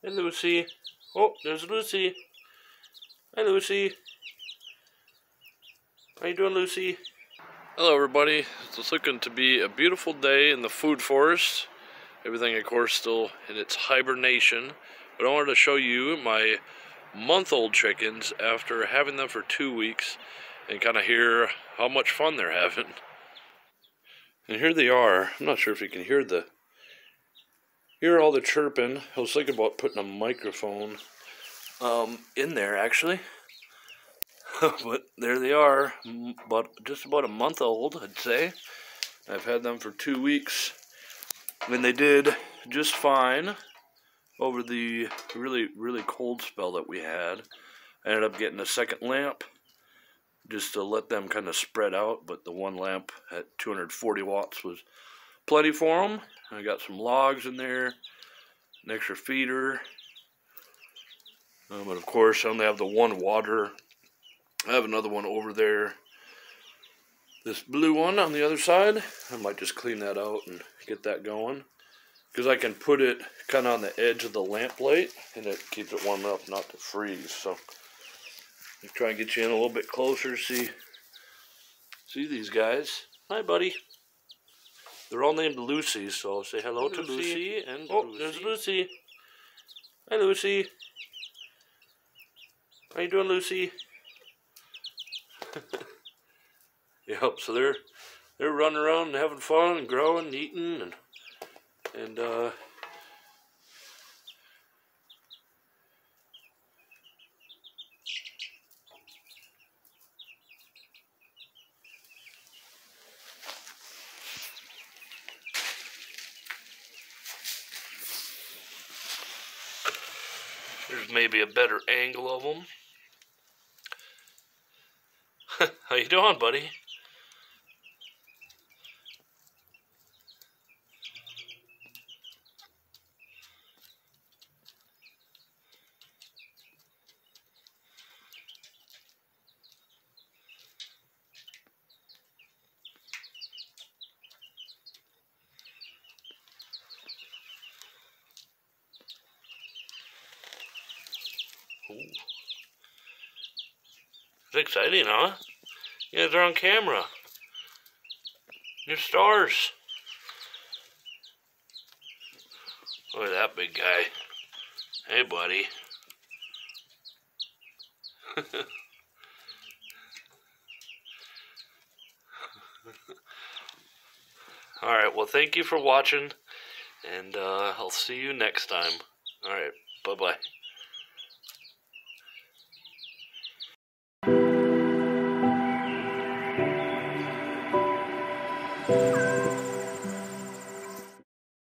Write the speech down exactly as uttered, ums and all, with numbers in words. Hey, Lucy. Oh, there's Lucy. Hi, Lucy. How you doing, Lucy? Hello, everybody. It's looking to be a beautiful day in the food forest. Everything, of course, still in its hibernation. But I wanted to show you my month-old chickens after having them for two weeks and kind of hear how much fun they're having. And here they are. I'm not sure if you can hear the... Hear all the chirping. I was thinking about putting a microphone um, in there, actually. But there they are, about, just about a month old, I'd say. I've had them for two weeks. And they did just fine over the really, really cold spell that we had. I ended up getting a second lamp just to let them kind of spread out. But the one lamp at two hundred forty watts was plenty for them. I got some logs in there, an extra feeder. Um, but of course, I only have the one water. I have another one over there. This blue one on the other side. I might just clean that out and get that going. Because I can put it kind of on the edge of the lamp light. And it keeps it warm enough not to freeze. So, I'll try and get you in a little bit closer. See, see these guys. Hi, buddy. They're all named Lucy, so say hello to Lucy. And oh, there's Lucy. Hi, Lucy. How you doing, Lucy? Yep, so they're they're running around and having fun and growing and eating and and uh there's maybe a better angle of them. How you doing, buddy? Ooh. It's exciting, huh? Yeah, they're on camera. They're stars. Look at that big guy. Hey, buddy. All right, well, thank you for watching, and uh, I'll see you next time. All right, bye-bye. Yeah.